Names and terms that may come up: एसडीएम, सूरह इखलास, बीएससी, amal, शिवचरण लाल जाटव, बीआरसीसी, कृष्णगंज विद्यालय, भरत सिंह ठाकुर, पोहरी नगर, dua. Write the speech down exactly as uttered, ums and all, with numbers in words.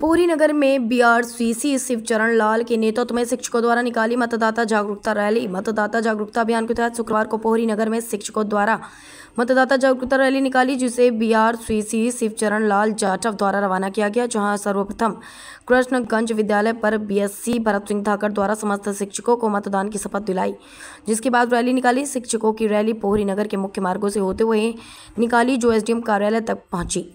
पोहरी नगर में बीआरसीसी शिवचरण लाल के नेतृत्व में शिक्षकों द्वारा निकाली मतदाता जागरूकता रैली। मतदाता जागरूकता अभियान के तहत शुक्रवार को पोहरी नगर में शिक्षकों द्वारा मतदाता जागरूकता रैली निकाली, जिसे बीआरसीसी शिवचरण लाल जाटव द्वारा रवाना किया गया, जहां सर्वप्रथम कृष्णगंज विद्यालय पर बीएससी भरत सिंह ठाकुर द्वारा समस्त शिक्षकों को मतदान की शपथ दिलाई, जिसके बाद रैली निकाली। शिक्षकों की रैली पोहरी नगर के मुख्य मार्गों से होते हुए निकाली जो एसडीएम कार्यालय तक पहुँची।